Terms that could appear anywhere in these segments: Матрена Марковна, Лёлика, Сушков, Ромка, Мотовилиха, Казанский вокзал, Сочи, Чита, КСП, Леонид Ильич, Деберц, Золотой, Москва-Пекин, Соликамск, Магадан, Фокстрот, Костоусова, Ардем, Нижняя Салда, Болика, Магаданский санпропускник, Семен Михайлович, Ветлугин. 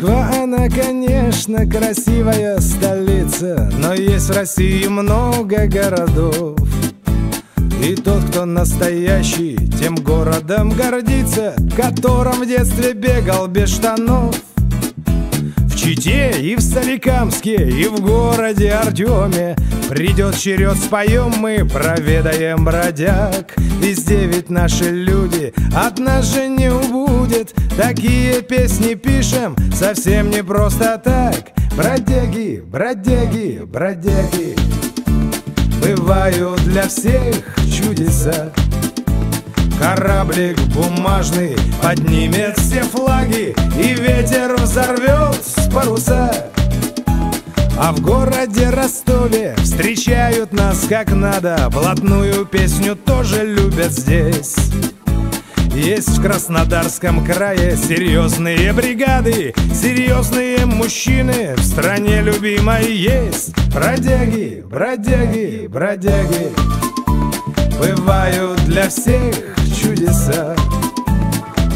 Москва, она, конечно, красивая столица, но есть в России много городов. И тот, кто настоящий, тем городом гордится, которым в детстве бегал без штанов. В Чите и в Соликамске, и в городе Ардеме придет черед, споем мы, проведаем бродяг. Везде ведь наши люди, от нас же не убудет. Такие песни пишем совсем не просто так. Бродяги, бродяги, бродяги, бывают для всех чудеса. Кораблик бумажный поднимет все флаги, и ветер взорвет с паруса. А в городе Ростове встречают нас как надо, блатную песню тоже любят здесь. Есть в Краснодарском крае серьезные бригады, серьезные мужчины в стране любимой есть. Бродяги, бродяги, бродяги, бывают для всех чудеса.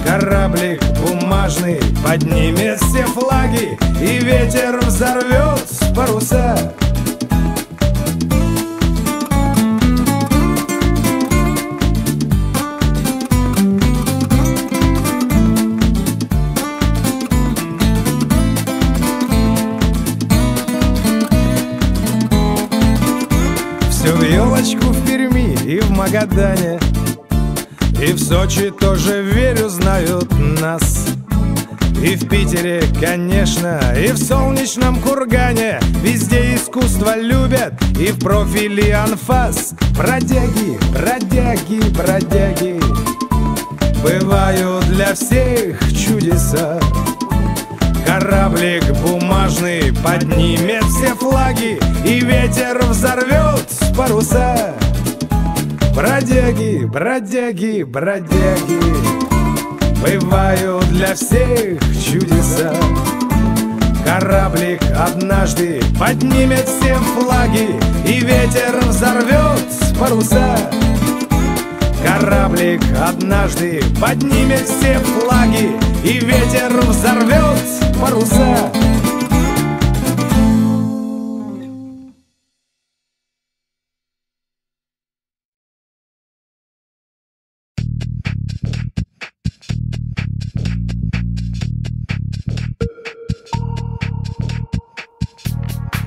Кораблик бумажный поднимет все флаги, и ветер взорвет с паруса. Все в елочку в Перми и в Магадане, и в Сочи тоже, верю, знают нас. И в Питере, конечно, и в солнечном Кургане везде искусство любят, и в профиле анфас. Бродяги, бродяги, бродяги, бывают для всех чудеса. Кораблик бумажный поднимет все флаги, и ветер взорвет с паруса. Бродяги, бродяги, бродяги, бывают для всех чудеса. Кораблик однажды поднимет все флаги, и ветер взорвет с паруса. Кораблик однажды поднимет все флаги, и ветер взорвет с паруса.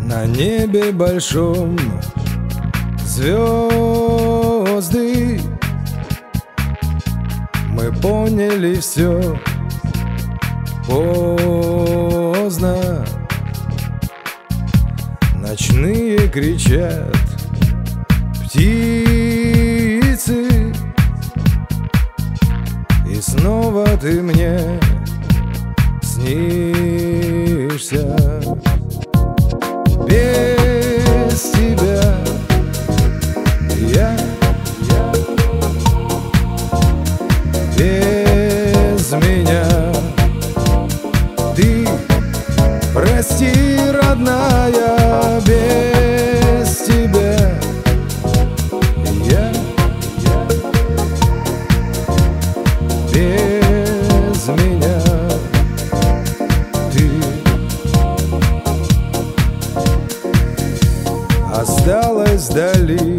На небе большом звезды, мы поняли все поздно. Ночные кричат птицы, и снова ты мне снишься. Без тебя я, без меня ты, прости, родная, без тебя я, без меня ты. Осталась вдали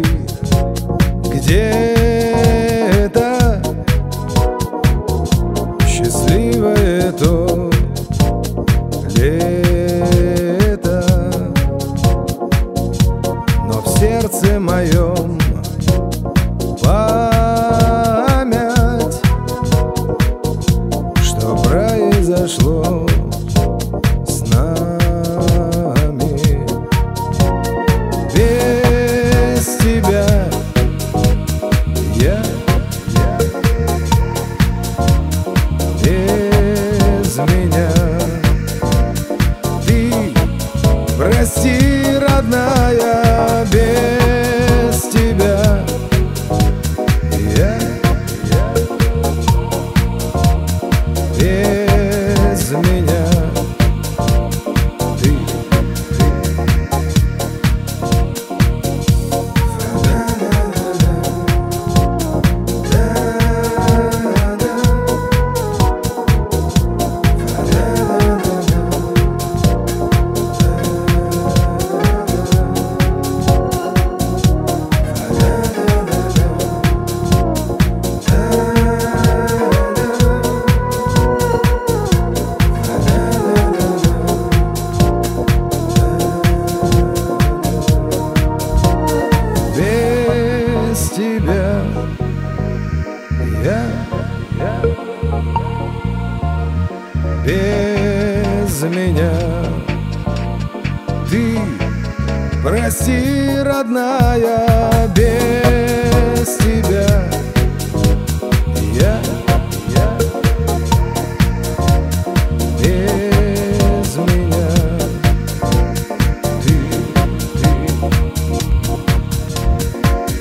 где-то счастливое то лето, но в сердце моем память, что произошло. я, без меня. Ты, прости, родная, без тебя я, без меня. Ты,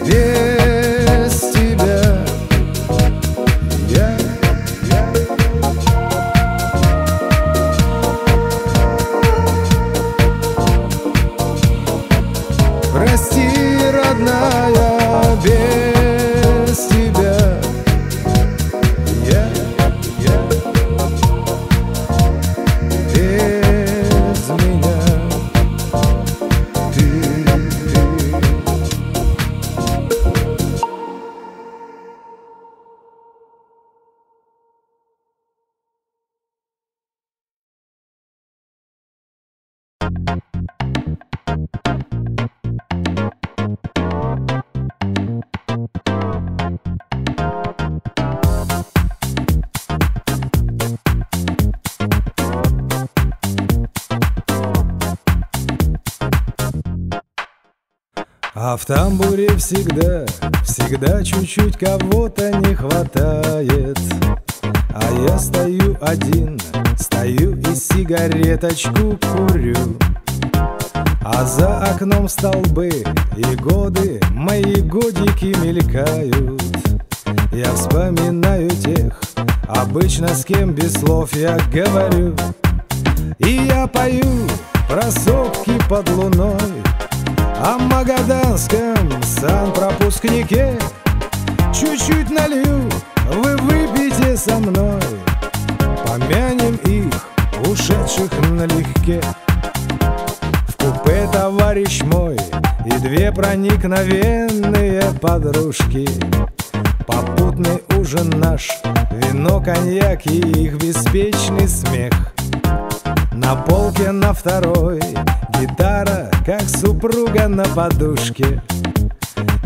без тебя я. Прости, родная, без тебя. А в тамбуре всегда чуть-чуть кого-то не хватает. А я стою один, стою и сигареточку курю. А за окном столбы и годы, мои годики мелькают. Я вспоминаю тех, обычно с кем без слов я говорю. И я пою про сопки под луной, о магаданском санпропускнике. Чуть-чуть налью, вы выпейте со мной, помянем их, ушедших налегке. В купе товарищ мой и две проникновенные подружки. Попутный ужин наш, вино, коньяк и их беспечный смех. На полке на второй гитара, как супруга на подушке.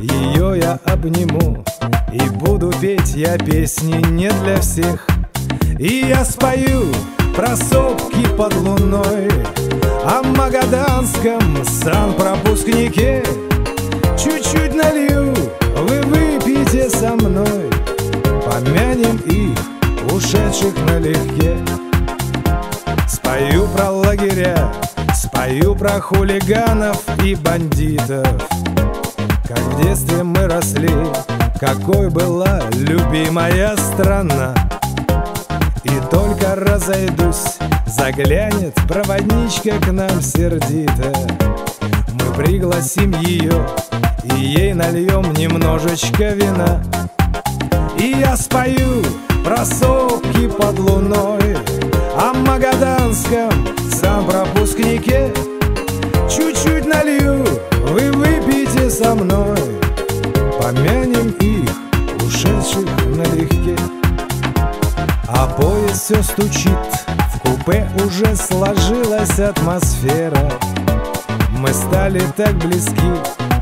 Ее я обниму и буду петь я песни не для всех. И я спою про сопки под луной, о магаданском санпропускнике. Чуть-чуть налью, вы выпьете со мной, помянем их, ушедших налегке. Спою про лагеря, спою про хулиганов и бандитов, как в детстве мы росли, какой была любимая страна. И только разойдусь, заглянет проводничка к нам сердито. Мы пригласим ее и ей нальем немножечко вина. И я спою про сопки под луной, о магаданском санпропускнике. Чуть-чуть налью, вы выпейте со мной, помянем их, ушедших налегке. А поезд все стучит, в купе уже сложилась атмосфера. Мы стали так близки,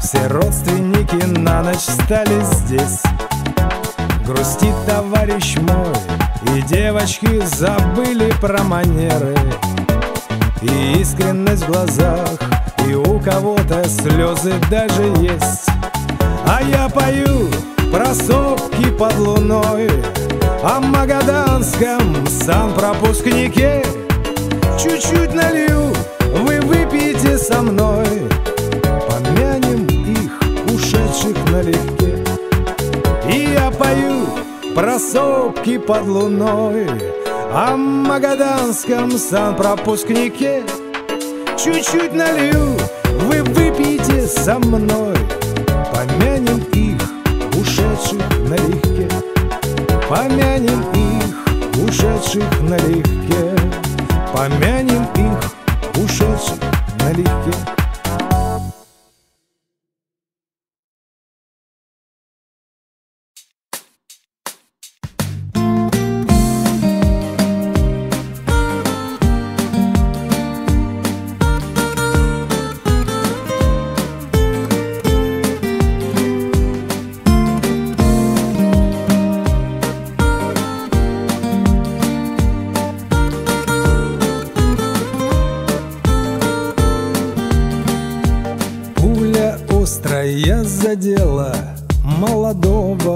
все родственники на ночь стали здесь. Грустит товарищ мой, и девочки забыли про манеры, и искренность в глазах, и у кого-то слезы даже есть. А я пою про сопки под луной, о магаданском санпропускнике. Чуть-чуть налью, вы выпьете со мной, помянем их, ушедших налегке. И я пою про сопки под луной, о магаданском санпропускнике. Чуть-чуть налью, вы выпьете со мной, помянем их, ушедших налегке. Помянем их, ушедших налегке. Помянем их, ушедших налегке.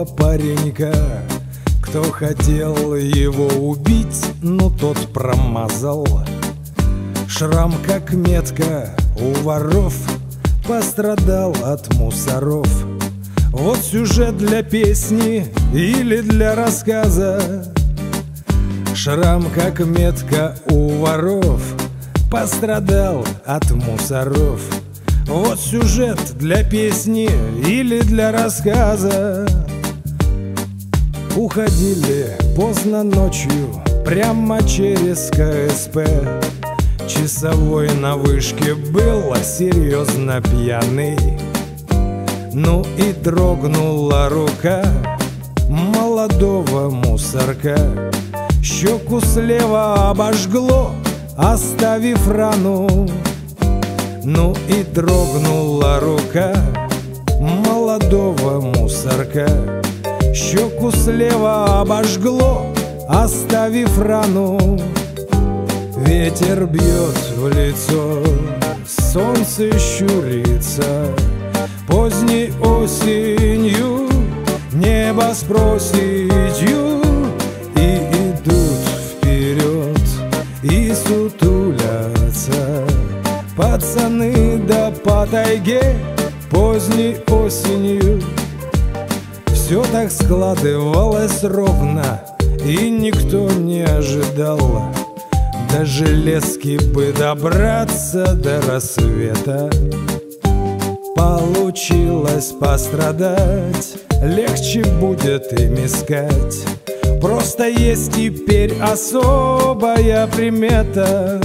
того паренька, кто хотел его убить, но тот промазал. Шрам как метка у воров, пострадал от мусоров. Вот сюжет для песни или для рассказа. Шрам как метка у воров, пострадал от мусоров. Вот сюжет для песни или для рассказа. Уходили поздно ночью прямо через КСП. Часовой на вышке был серьезно пьяный. Ну и дрогнула рука молодого мусорка. Щеку слева обожгло, оставив рану. Ну и дрогнула рука молодого мусорка. Щеку слева обожгло, оставив рану. Ветер бьет в лицо, солнце щурится. Поздней осенью небо с проседью. И идут вперед, и сутулятся пацаны да по тайге поздней осенью. Все так складывалось ровно, и никто не ожидал. До железки бы добраться до рассвета. Получилось пострадать, легче будет им искать. Просто есть теперь особая примета.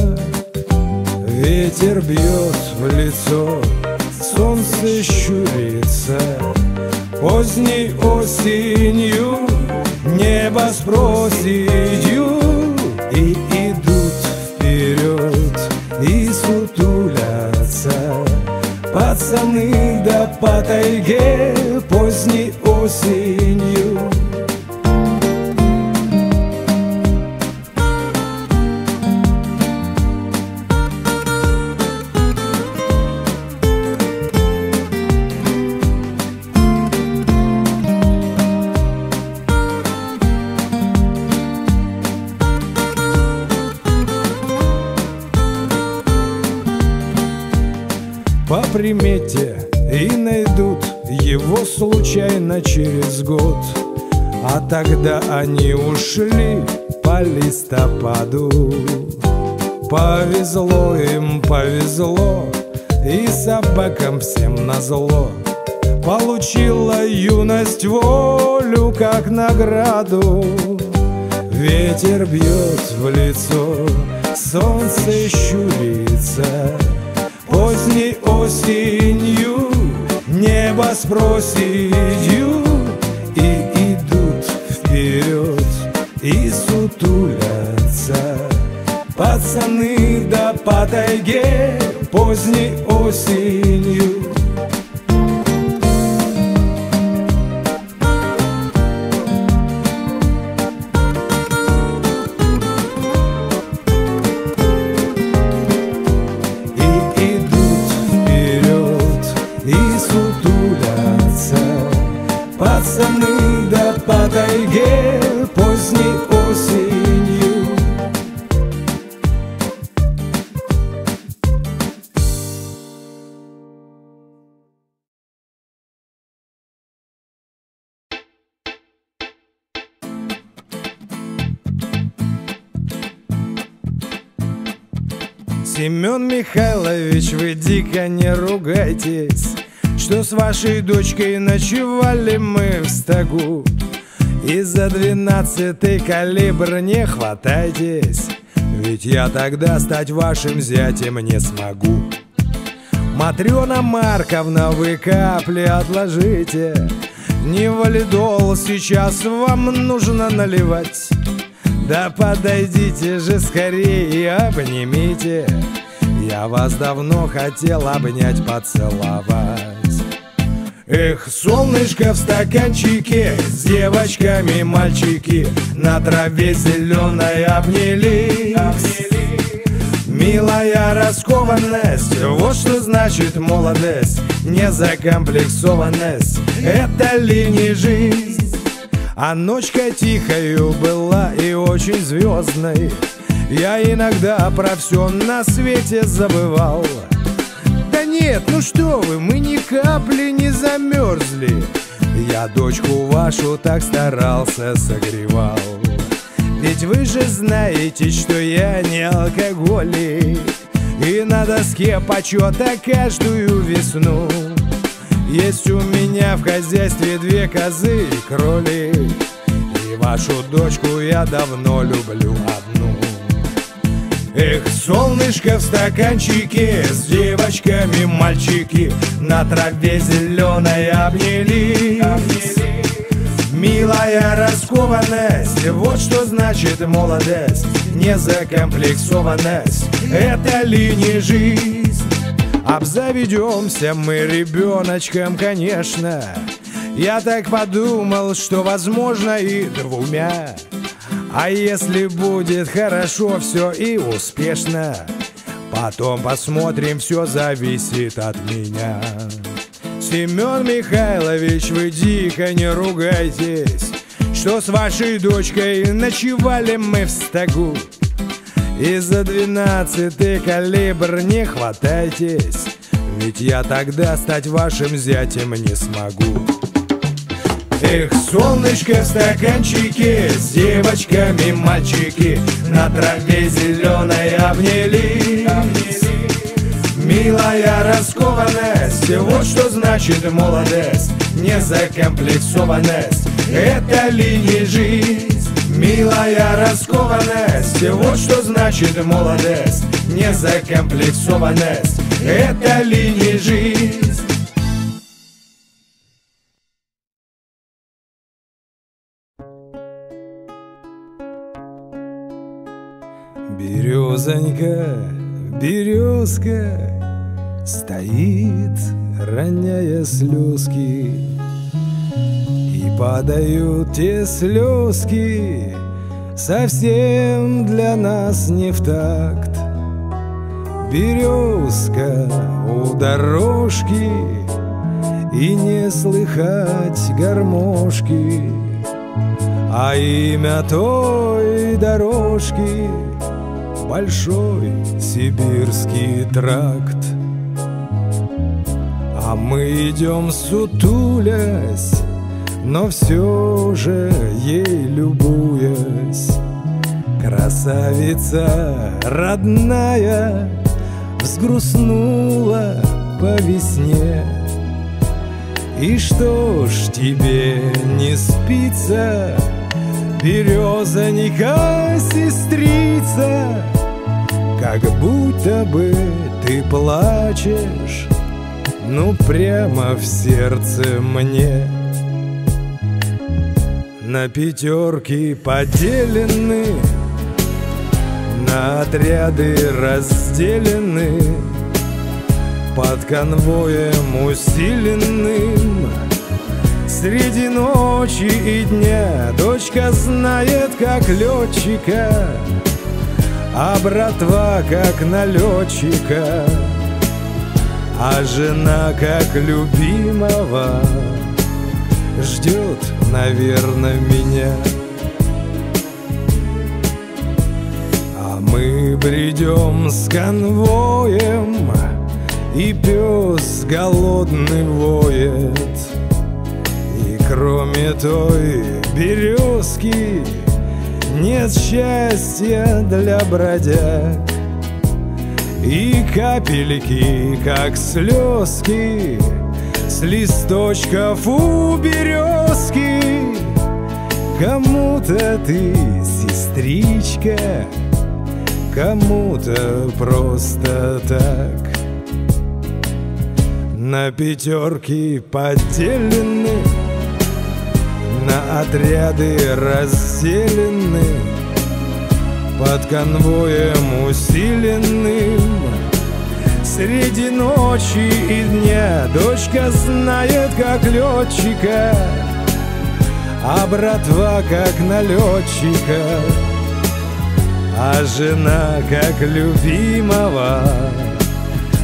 Ветер бьет в лицо, солнце щурится. Поздней осенью небо с проседью. И идут вперед, и сутулятся пацаны да по тайге поздней осенью. Примете и найдут его случайно через год. А тогда они ушли по листопаду. Повезло им, повезло, и собакам всем назло. Получила юность волю как награду. Ветер бьет в лицо, солнце щурится. Поздней осенью небо с проседью. И идут вперед, и сутулятся пацаны да по тайге поздней осенью. Пацаны да по тайге поздней осенью. Семен Михайлович, вы дико не ругайтесь, что с вашей дочкой ночевали мы в стогу. И за 12-й калибр не хватайтесь, ведь я тогда стать вашим зятем не смогу. Матрена Марковна, вы капли отложите, не валидол сейчас вам нужно наливать. Да подойдите же скорее и обнимите, я вас давно хотел обнять, поцеловать. Эх, солнышко в стаканчике, с девочками мальчики на траве зеленой обнялись. Милая раскованность, вот что значит молодость. Незакомплексованность, это ли не жизнь? А ночка тихою была и очень звездной. Я иногда про все на свете забывал. Да нет, ну что вы, мы ни капли не замерзли. Я дочку вашу так старался, согревал. Ведь вы же знаете, что я не алкоголик. И на доске почета каждую весну. Есть у меня в хозяйстве 2 козы и кролик. И вашу дочку я давно люблю одну. Эх, солнышко в стаканчике, с девочками мальчики на траве зеленой обнялись. Милая раскованность, вот что значит молодость. Незакомплексованность, это ли не жизнь? Обзаведемся мы ребеночком, конечно. Я так подумал, что возможно и 2. А если будет хорошо все и успешно, потом посмотрим, все зависит от меня. Семен Михайлович, вы дико не ругайтесь, что с вашей дочкой ночевали мы в стогу. И за 12-й калибр не хватайтесь, ведь я тогда стать вашим зятем не смогу. Эх, солнышко в стаканчике, с девочками мальчики на траве зеленой обнялись. Милая раскованность, вот что значит молодость. Незакомплексованность, это ли не жизнь? Милая раскованность, вот что значит молодость. Незакомплексованность, это ли не жизнь? Березонька, березка стоит, роняя слезки, и подают те слезки совсем для нас не в такт. Березка у дорожки, и не слыхать гармошки, а имя той дорожки — большой сибирский тракт. А мы идем сутулясь, но все же ей любуясь. Красавица родная взгрустнула по весне. И что ж тебе не спится, березонька, сестрица? Как будто бы ты плачешь, ну прямо в сердце мне. На пятерки поделены, на отряды разделены, под конвоем усиленным среди ночи и дня. Дочка знает, как летчика, а братва как налетчика, а жена как любимого ждет, наверное, меня. А мы бредем с конвоем, и пес голодный воет. И кроме той березки нет счастья для бродяг. И капельки, как слезки, с листочков у березки. Кому-то ты сестричка, кому-то просто так. На пятерки поделены, на отряды разделены, под конвоем усиленным среди ночи и дня. Дочка знает, как летчика, а братва как налетчика, а жена как любимого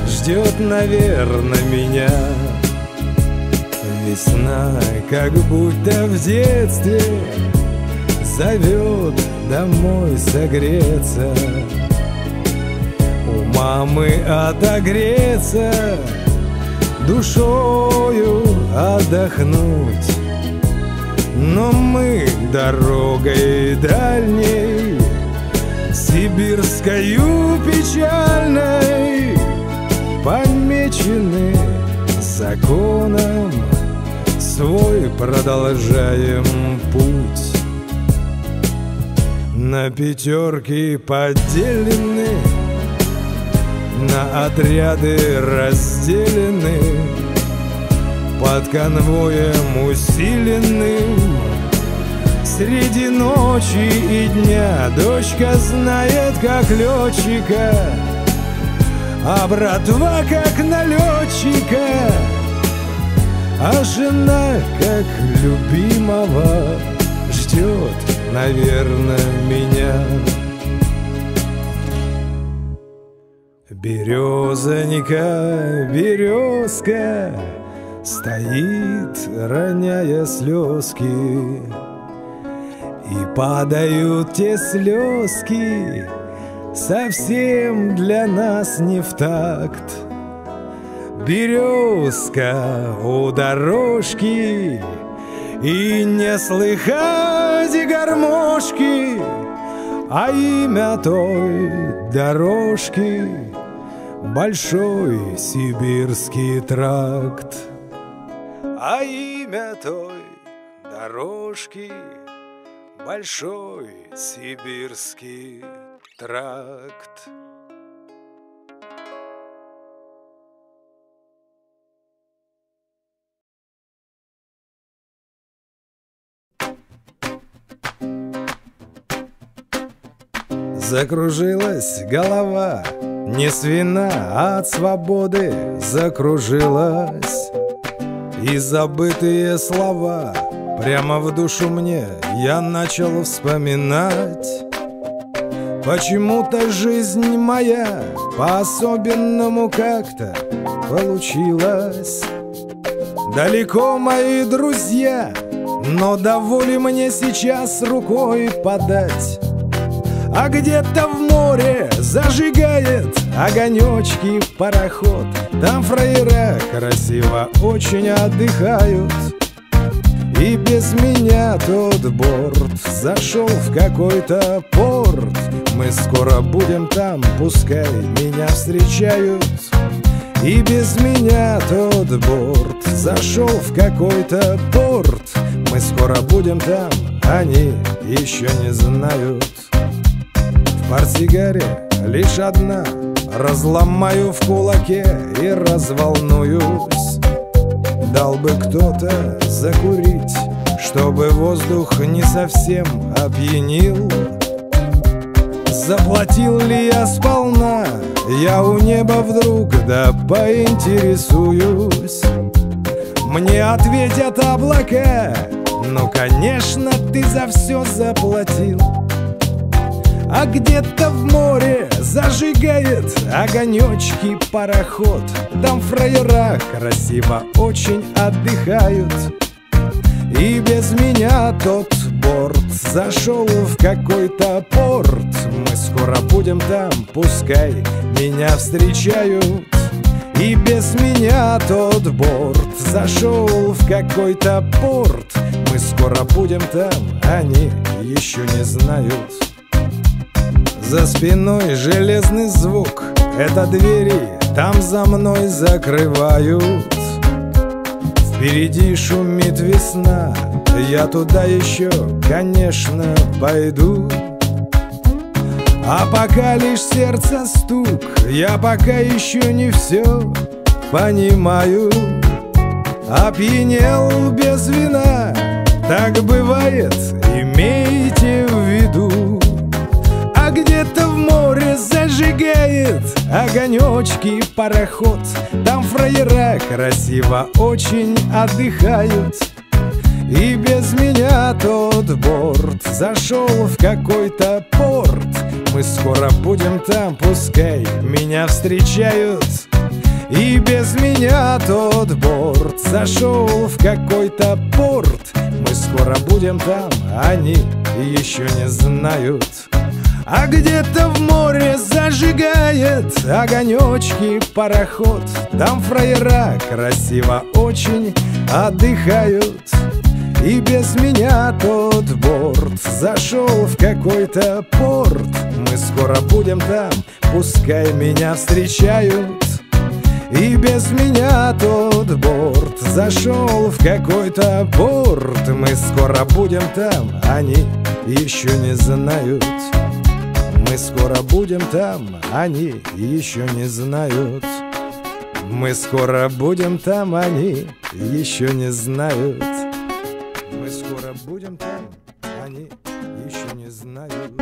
ждет, наверное, меня. весна, как будто в детстве, зовет домой согреться, у мамы отогреться, душою отдохнуть. Но мы дорогой дальней, сибирскою печальной, помечены законом, свой продолжаем путь. На пятерки поделены, на отряды разделены, под конвоем усиленным, среди ночи и дня дочка знает, как летчика, а братва как налетчика, а жена как любимого ждет, наверное, меня. Березонька, березка стоит, роняя слезки, и падают те слезки совсем для нас не в такт. Березка у дорожки, и не слыхать гармошки, а имя той дорожки — Большой Сибирский тракт. А имя той дорожки — Большой Сибирский тракт. Закружилась голова, не с вина, а от свободы закружилась. И забытые слова прямо в душу мне я начал вспоминать. Почему-то жизнь моя по-особенному как-то получилась. Далеко мои друзья, но до воли мне сейчас рукой подать. А где-то в море зажигает огонечки пароход, там фраера красиво очень отдыхают. И без меня тот борт зашел в какой-то порт, мы скоро будем там, пускай меня встречают. И без меня тот борт зашел в какой-то порт, мы скоро будем там, они еще не знают. В портсигаре лишь одна, разломаю в кулаке и разволнуюсь. Дал бы кто-то закурить, чтобы воздух не совсем опьянил. Заплатил ли я сполна, я у неба вдруг да поинтересуюсь. Мне ответят облака: ну конечно, ты за все заплатил. А где-то в море зажигает огонечки пароход, там фраера красиво очень отдыхают. И без меня тот борт зашел в какой-то порт, мы скоро будем там, пускай меня встречают. И без меня тот борт зашел в какой-то порт, мы скоро будем там, они еще не знают. За спиной железный звук, это двери, там за мной закрывают. Впереди шумит весна, я туда еще, конечно, пойду. А пока лишь сердце стук, я пока еще не все понимаю. Опьянел без вина, так бывает, имейте в виду. А где-то в море зажигает огонечки пароход, там фраера красиво очень отдыхают. И без меня тот борт зашел в какой-то порт, мы скоро будем там, пускай меня встречают. И без меня тот борт зашел в какой-то порт. Мы скоро будем там, они еще не знают. А где-то в море зажигает огонечки пароход. Там фраера красиво очень отдыхают. И без меня тот борт зашел в какой-то порт. Мы скоро будем там, пускай меня встречают. И без меня тот борт зашел в какой-то порт. Мы скоро будем там, они еще не знают. Мы скоро будем там, они еще не знают. Мы скоро будем там, они еще не знают. Мы скоро будем там, они еще не знают.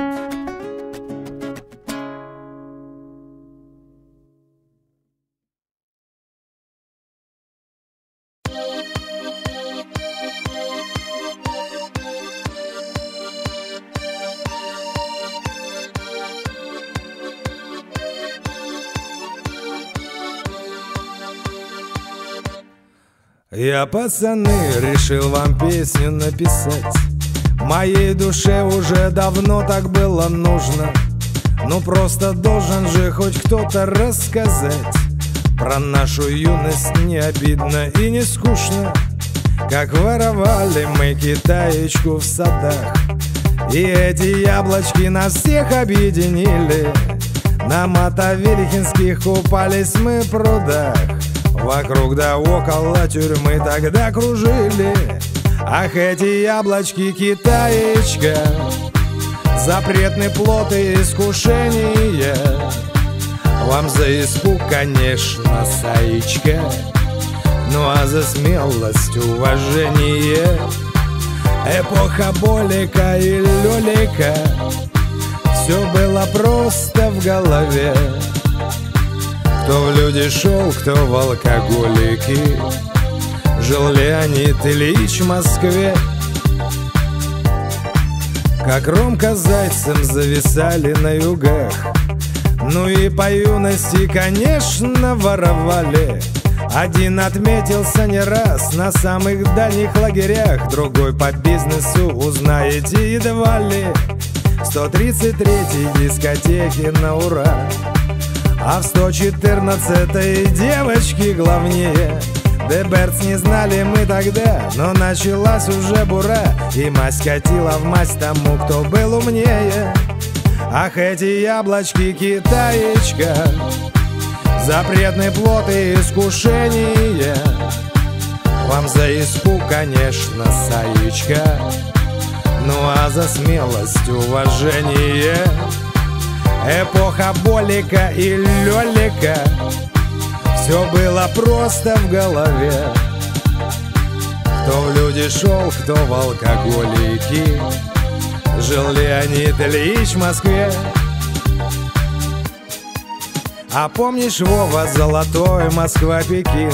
Я, пацаны, решил вам песню написать. Моей душе уже давно так было нужно. Ну просто должен же хоть кто-то рассказать. Про нашу юность не обидно и не скучно. Как воровали мы китаечку в садах. И эти яблочки нас всех объединили. На Мотовилихинских купались мы прудах. Вокруг да около тюрьмы тогда кружили. Ах, эти яблочки китаечка, запретный плод и искушение. Вам за испуг, конечно, саечка, ну а за смелость уважение. Эпоха Болика и Лёлика, все было просто в голове. Кто в люди шел, кто в алкоголики. Жил Леонид Ильич в Москве. Как Ромка с Зайцем зависали на югах. Ну и по юности, конечно, воровали. Один отметился не раз на самых дальних лагерях. Другой по бизнесу узнаете едва ли. 133-й дискотеки на ура. А в 114-й девочки главнее. Деберц не знали мы тогда, но началась уже бура. И мазь катила в мазь тому, кто был умнее. Ах, эти яблочки китаечка, запретный плод и искушение. Вам за испуг, конечно, саечка, ну а за смелость уважение. Эпоха Болика и Лёлика, все было просто в голове. Кто в люди шел, кто в алкоголики. Жил Леонид Ильич в Москве. А помнишь, Вова, Золотой, Москва-Пекин?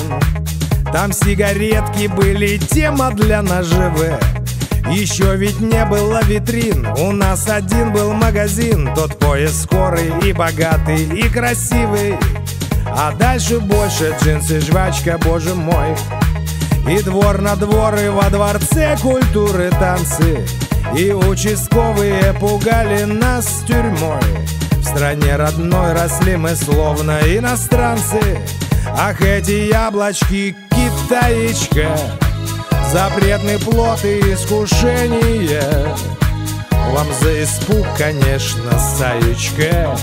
Там сигаретки были тема для наживы. Еще ведь не было витрин, у нас один был магазин. Тот поезд скорый и богатый, и красивый. А дальше больше джинсы, жвачка, боже мой. И двор на двор, и во дворце культуры танцы. И участковые пугали нас тюрьмой. В стране родной росли мы словно иностранцы. Ах, эти яблочки китаечка, запретный плод и искушение. Вам за испуг, конечно, саечка,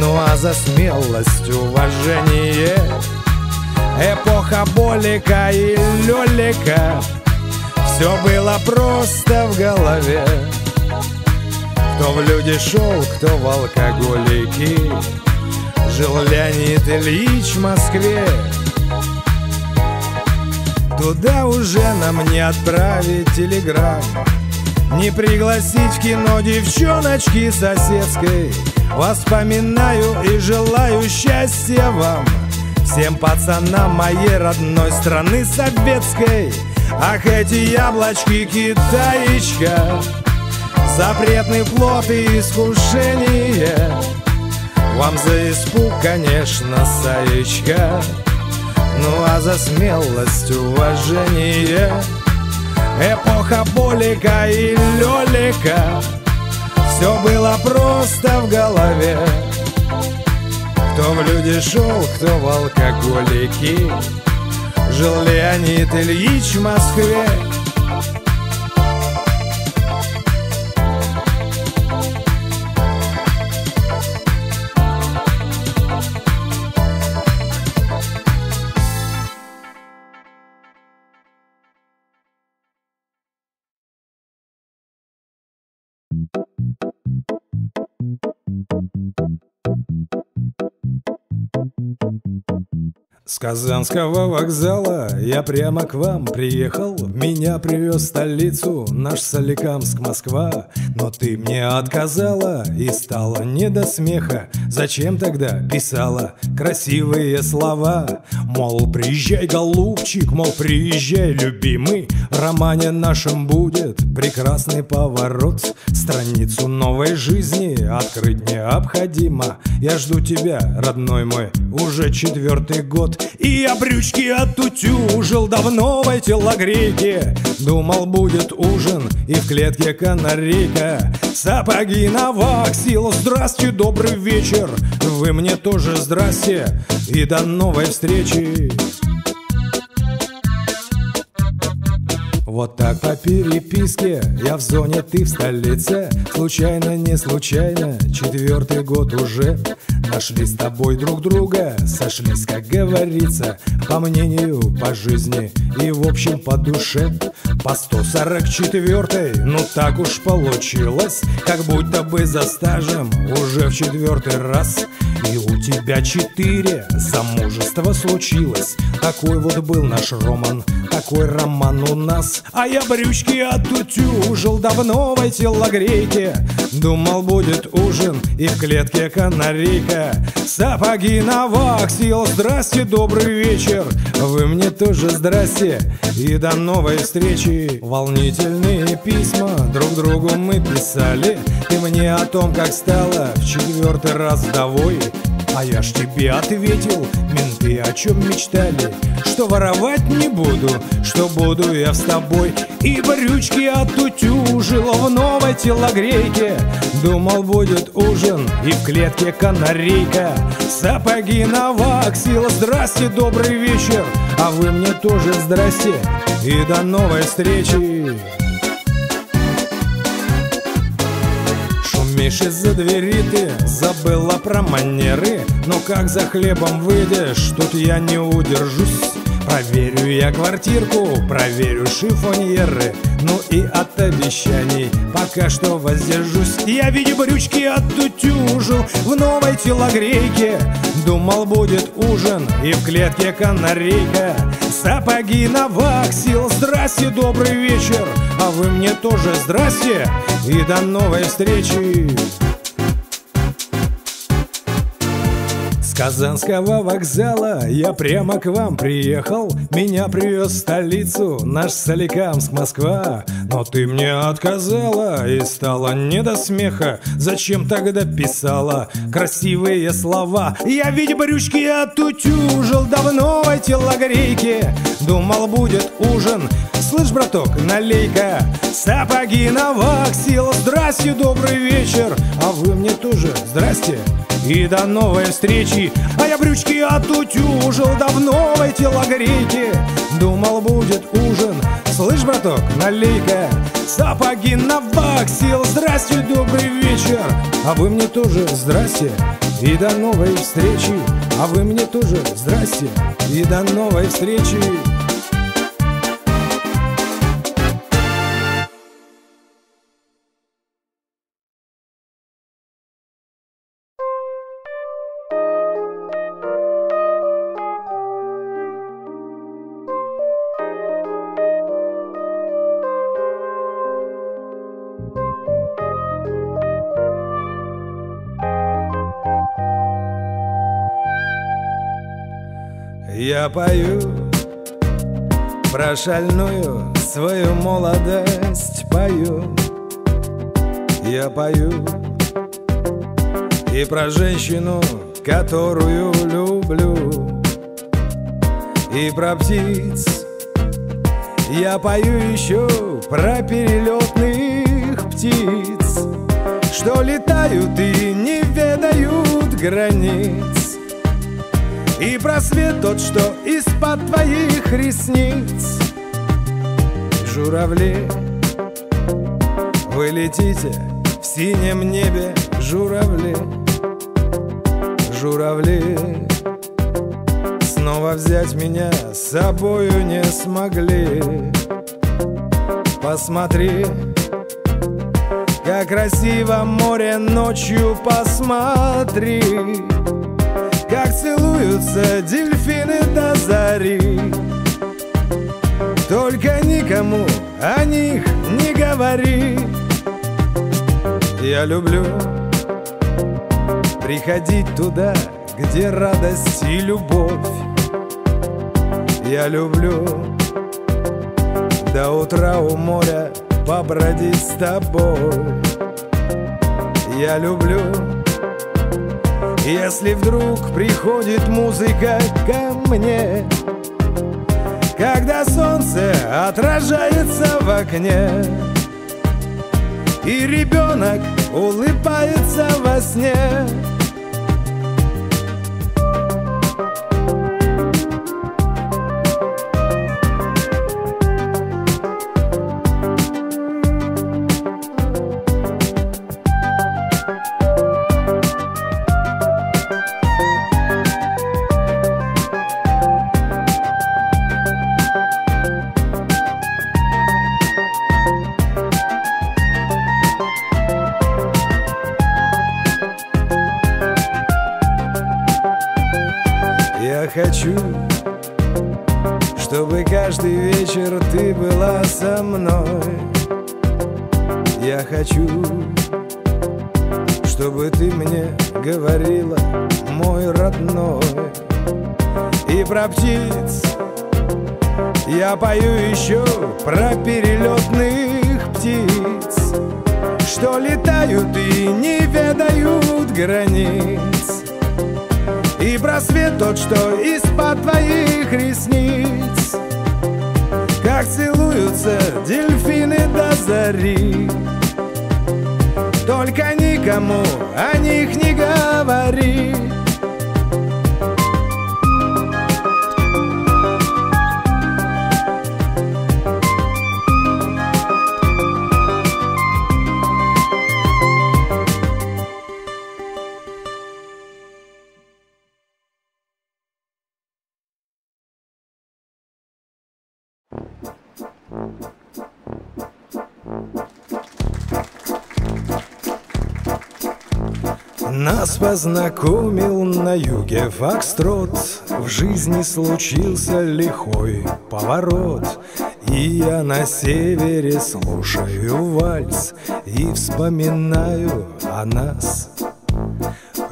ну а за смелость уважение. Эпоха Болика и Лёлика, все было просто в голове. Кто в люди шел, кто в алкоголики. Жил Леонид Ильич в Москве. Туда уже нам не отправить телеграмм, не пригласить в кино девчоночки соседской. Воспоминаю и желаю счастья вам, всем пацанам моей родной страны советской. Ах, эти яблочки китаечка, запретный плод и искушение. Вам за испуг, конечно, саечка, ну а за смелость уважение. Эпоха Болика и Лёлика, все было просто в голове. Кто в люди шел, кто в алкоголики, жил Леонид Ильич в Москве. С Казанского вокзала я прямо к вам приехал. Меня привез в столицу наш Соликамск, Москва. Но ты мне отказала и стала не до смеха. Зачем тогда писала красивые слова? Мол, приезжай, голубчик, мол, приезжай, любимый. В романе нашем будет прекрасный поворот. Страницу новой жизни открыть необходимо. Я жду тебя, родной мой, уже 4-й год. И я брючки отутюжил давно в эти лагрейки. Думал, будет ужин и в клетке канарейка. Сапоги на ваксил, здрасте, добрый вечер. Вы мне тоже здрасте и до новой встречи. Вот так по переписке, я в зоне, ты в столице. Случайно, не случайно, 4-й год уже. Нашли с тобой друг друга, сошлись, как говорится. По мнению, по жизни и в общем по душе. По 144-й, ну так уж получилось. Как будто бы за стажем уже в 4-й раз. И у тебя 4 замужества случилось. Такой вот был наш Роман, такой роман у нас. А я брючки отутюжил давно в эти лагрейки. Думал, будет ужин и в клетке канарейка. Сапоги на ваксил, здрасте, добрый вечер. Вы мне тоже здрасте и до новой встречи. Волнительные письма друг другу мы писали. Ты мне о том, как стала в 4-й раз вдовой. А я ж тебе ответил, менты о чем мечтали. Что воровать не буду, что буду я с тобой. И брючки отутюжил в новой телогрейке. Думал, будет ужин и в клетке канарейка. Сапоги на ваксил, здрасте, добрый вечер. А вы мне тоже здрасте и до новой встречи. Шумишь из-за двери ты, забыла про манеры. Но как за хлебом выйдешь, тут я не удержусь. Проверю я квартирку, проверю шифоньеры. Ну и от обещаний пока что воздержусь. Я в виде брючки отутюжил в новой телогрейке. Думал, будет ужин и в клетке канарейка. Сапоги на ваксил, здрасте, добрый вечер. А вы мне тоже здрасте и до новой встречи. С Казанского вокзала я прямо к вам приехал. Меня привез в столицу наш Соликамск, Москва. Но ты мне отказала и стала не до смеха. Зачем тогда писала красивые слова? Я в виде брючки отутюжил давно в эти лагрейки. Думал, будет ужин. Слышь, браток, налей-ка. Сапоги на ваксил, здрасте, добрый вечер. А вы мне тоже здрасте и до новой встречи. А я брючки отутюжил давно в эти лагрейки. Думал, будет ужин. Слышь, браток, налей-ка. Сапоги на ваксил, здрасте, добрый вечер. А вы мне тоже здрасте и до новой встречи. А вы мне тоже здрасте и до новой встречи. Я пою про шальную свою молодость, пою. Я пою и про женщину, которую люблю, и про птиц. Я пою еще про перелетных птиц, что летают и не ведают границ, и про свет тот, что из-под твоих ресниц. Журавли, вы летите в синем небе, журавли, журавли. Снова взять меня с собою не смогли. Посмотри, как красиво море ночью, посмотри, как целуются дельфины до зари. Только никому о них не говори. Я люблю приходить туда, где радость и любовь. Я люблю до утра у моря побродить с тобой. Я люблю, если вдруг приходит музыка ко мне, когда солнце отражается в окне, и ребенок улыбается во сне. Хочу, чтобы каждый вечер ты была со мной. Я хочу, чтобы ты мне говорила, мой родной. И про птиц я пою еще про перелетных птиц, что летают и не ведают границ. И про свет тот, что из-под твоих ресниц, как целуются дельфины до зари. Только никому о них не говори. Нас познакомил на юге Фокстрот, в жизни случился лихой поворот. И я на севере слушаю вальс и вспоминаю о нас.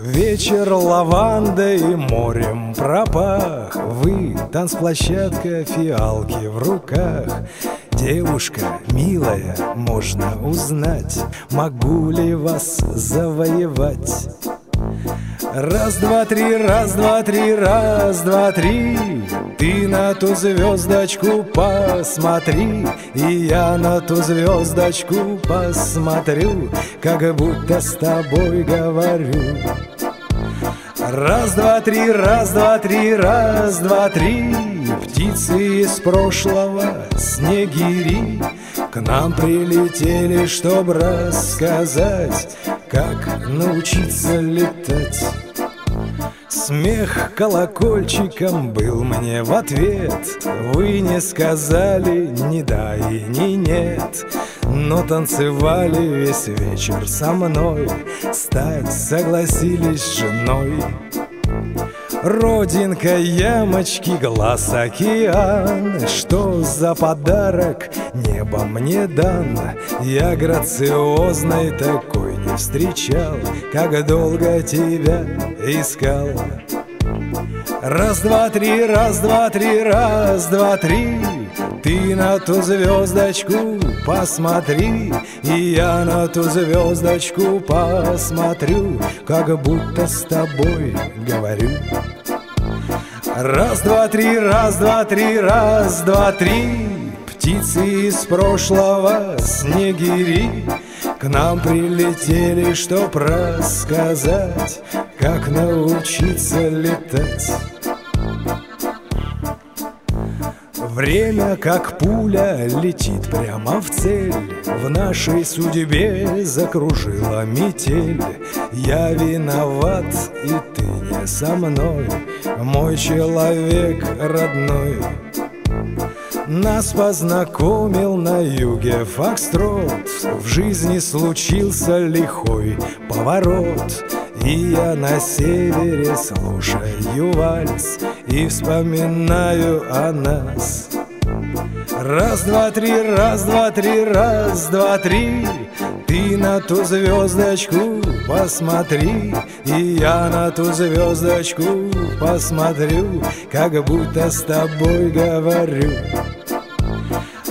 Вечер лавандой и морем пропах, вы, танцплощадка, фиалки в руках. Девушка милая, можно узнать, могу ли вас завоевать? Раз, два, три, раз, два, три, раз, два, три. Ты на ту звездочку посмотри, и я на ту звездочку посмотрю, как будто с тобой говорю. Раз, два, три, раз, два, три, раз, два, три. Птицы из прошлого, снегири, к нам прилетели, чтобы рассказать, как научиться летать. Смех колокольчиком был мне в ответ, вы не сказали ни да и ни нет, но танцевали весь вечер со мной, стать согласились с женой. Родинка, ямочки, глаз океан, что за подарок небо мне дан? Я грациозной такой не встречал, как долго тебя искал. Раз, два, три, раз, два, три, раз, два, три. Ты на ту звездочку посмотри, и я на ту звездочку посмотрю, как будто с тобой говорю. Раз, два, три, раз, два, три, раз, два, три, птицы из прошлого, снегири, к нам прилетели, чтоб рассказать, как научиться летать. Время, как пуля, летит прямо в цель. В нашей судьбе закружила метель. Я виноват, и ты не со мной, мой человек родной. Нас познакомил на юге Фокстрот. В жизни случился лихой поворот. И я на севере слушаю вальс и вспоминаю о нас. Раз, два, три, раз, два, три, раз, два, три, ты на ту звездочку посмотри, и я на ту звездочку посмотрю, как будто с тобой говорю.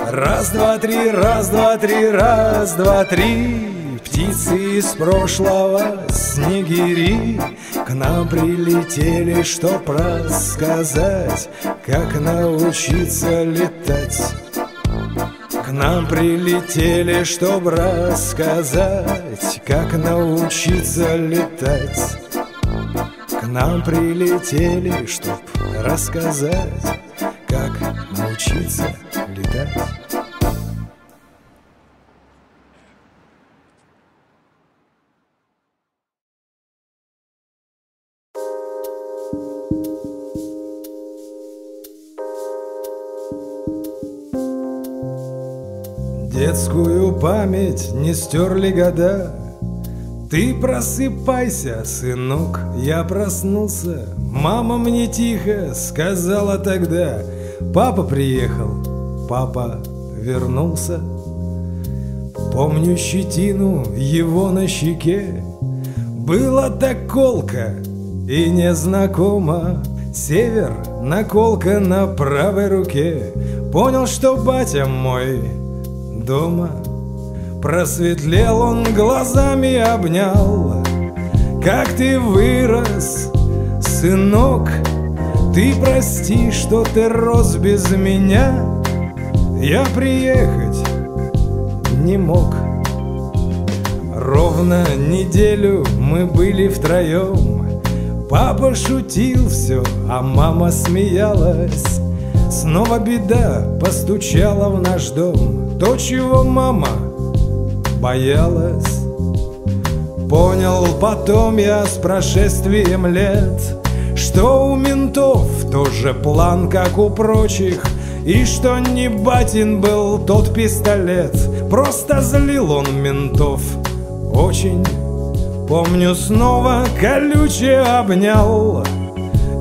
Раз, два, три, раз, два, три, раз, два, три, птицы из прошлого, снегири, к нам прилетели, чтоб рассказать, как научиться летать. К нам прилетели, чтоб рассказать, как научиться летать. К нам прилетели, чтоб рассказать, как научиться летать. Детскую память не стерли года. Ты просыпайся, сынок, я проснулся. Мама мне тихо сказала тогда: папа приехал, папа вернулся. Помню щетину его на щеке, была так колка и незнакома. Север, наколка на правой руке. Понял, что батя мой дома. Просветлел он, глазами обнял: как ты вырос, сынок, ты прости, что ты рос без меня, я приехать не мог. Ровно неделю мы были втроем, папа шутил все, а мама смеялась. Снова беда постучала в наш дом, то, чего мама боялась. Понял потом я с прошествием лет, что у ментов тоже план, как у прочих, и что не батин был тот пистолет, просто злил он ментов очень. Помню, снова колюче обнял: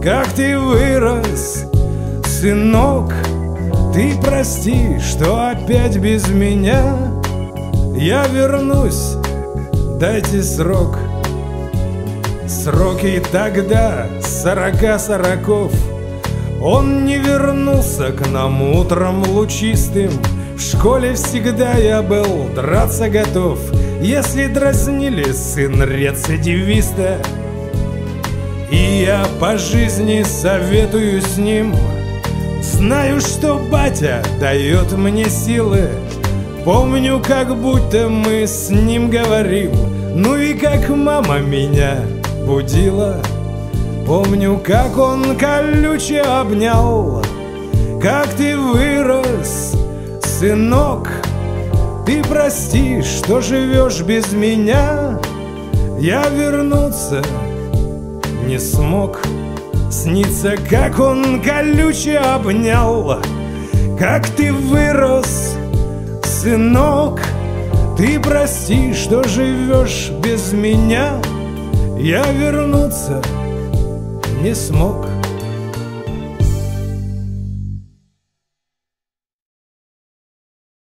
как ты вырос, сынок, ты прости, что опять без меня, я вернусь, дайте срок. Сроки тогда 40 сороков. Он не вернулся к нам утром лучистым. В школе всегда я был драться готов, если дразнили, сын рецидивиста. И я по жизни советую с ним, знаю, что батя дает мне силы. Помню, как будто мы с ним говорим, ну и как мама меня будила. Помню, как он колюче обнял: как ты вырос, сынок, ты прости, что живешь без меня, я вернуться не смог. Снится, как он колюче обнял: как ты вырос, сынок, ты прости, что живешь без меня, я вернуться не смог.